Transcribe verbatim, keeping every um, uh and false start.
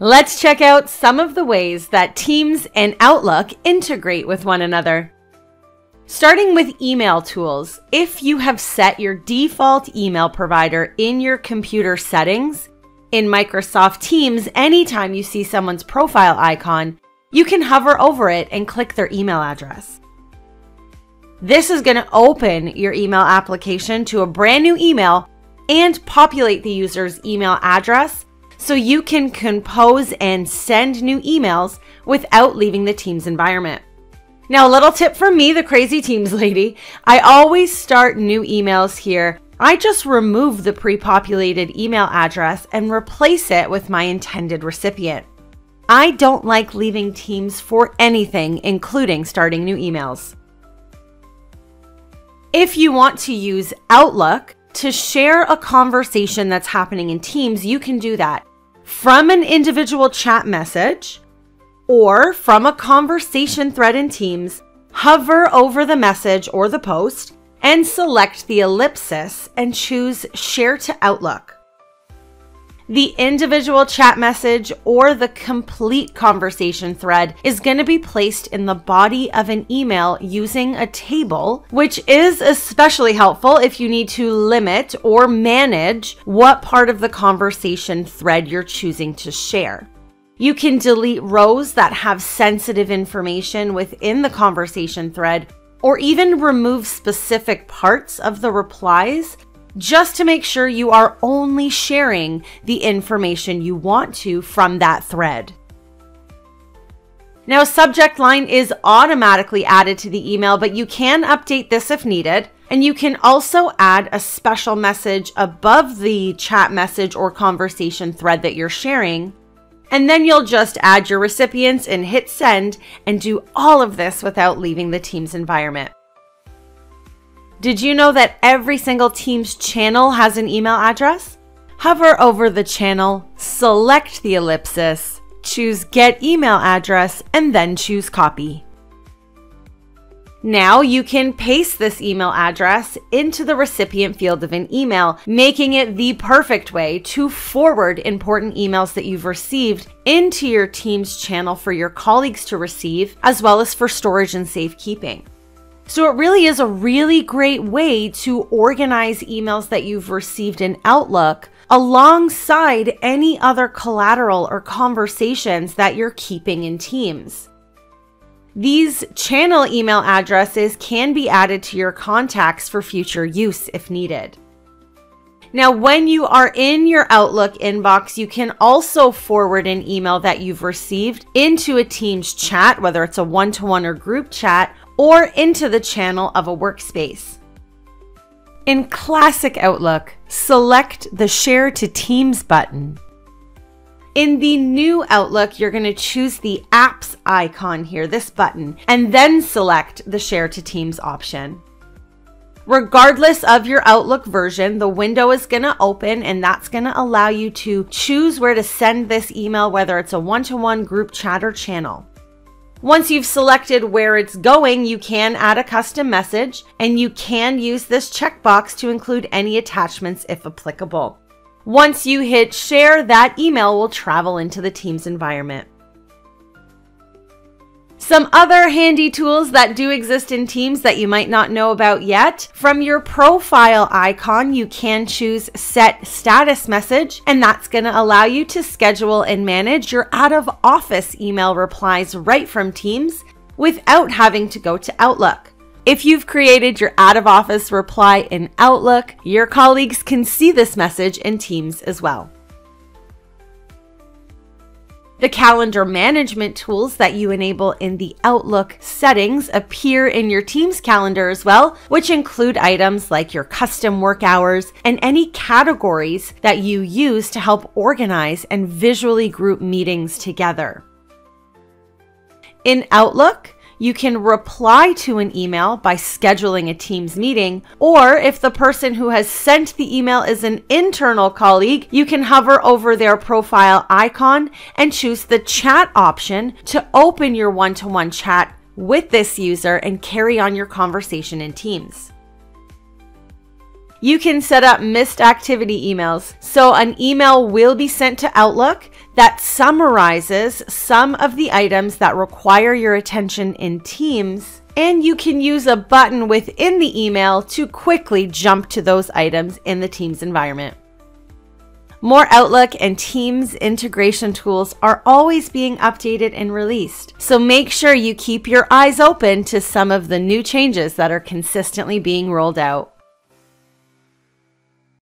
Let's check out some of the ways that Teams and Outlook integrate with one another. Starting with email tools, if you have set your default email provider in your computer settings, in Microsoft Teams, anytime you see someone's profile icon, you can hover over it and click their email address. This is going to open your email application to a brand new email and populate the user's email address so you can compose and send new emails without leaving the Teams environment. Now, a little tip from me, the crazy Teams lady, I always start new emails here. I just remove the pre-populated email address and replace it with my intended recipient. I don't like leaving Teams for anything, including starting new emails. If you want to use Outlook to share a conversation that's happening in Teams, you can do that from an individual chat message or from a conversation thread in Teams. Hover over the message or the post and select the ellipsis and choose Share to Outlook. The individual chat message or the complete conversation thread is going to be placed in the body of an email using a table, which is especially helpful if you need to limit or manage what part of the conversation thread you're choosing to share. You can delete rows that have sensitive information within the conversation thread, or even remove specific parts of the replies just to make sure you are only sharing the information you want to from that thread. Now, subject line is automatically added to the email, but you can update this if needed. And you can also add a special message above the chat message or conversation thread that you're sharing. And then you'll just add your recipients and hit send and do all of this without leaving the Teams environment. Did you know that every single Teams channel has an email address? Hover over the channel, select the ellipsis, choose Get Email Address, and then choose Copy. Now you can paste this email address into the recipient field of an email, making it the perfect way to forward important emails that you've received into your Teams channel for your colleagues to receive, as well as for storage and safekeeping. So it really is a really great way to organize emails that you've received in Outlook alongside any other collateral or conversations that you're keeping in Teams. These channel email addresses can be added to your contacts for future use if needed. Now, when you are in your Outlook inbox, you can also forward an email that you've received into a Teams chat, whether it's a one-to-one or group chat, or into the channel of a workspace. In classic Outlook, select the Share to Teams button. In the new Outlook, you're going to choose the apps icon here, this button, and then select the Share to Teams option. Regardless of your Outlook version, the window is going to open, and that's going to allow you to choose where to send this email, whether it's a one-to-one, group chat, or channel. Once you've selected where it's going, you can add a custom message, and you can use this checkbox to include any attachments if applicable. Once you hit share, that email will travel into the Teams environment. Some other handy tools that do exist in Teams that you might not know about yet. From your profile icon, you can choose Set Status Message, and that's going to allow you to schedule and manage your out-of-office email replies right from Teams without having to go to Outlook. If you've created your out-of-office reply in Outlook, your colleagues can see this message in Teams as well. The calendar management tools that you enable in the Outlook settings appear in your Teams calendar as well, which include items like your custom work hours and any categories that you use to help organize and visually group meetings together. In Outlook, you can reply to an email by scheduling a Teams meeting, or if the person who has sent the email is an internal colleague, you can hover over their profile icon and choose the chat option to open your one-to-one chat with this user and carry on your conversation in Teams. you can set up missed activity emails. So an email will be sent to Outlook that summarizes some of the items that require your attention in Teams, and you can use a button within the email to quickly jump to those items in the Teams environment. More Outlook and Teams integration tools are always being updated and released, so make sure you keep your eyes open to some of the new changes that are consistently being rolled out.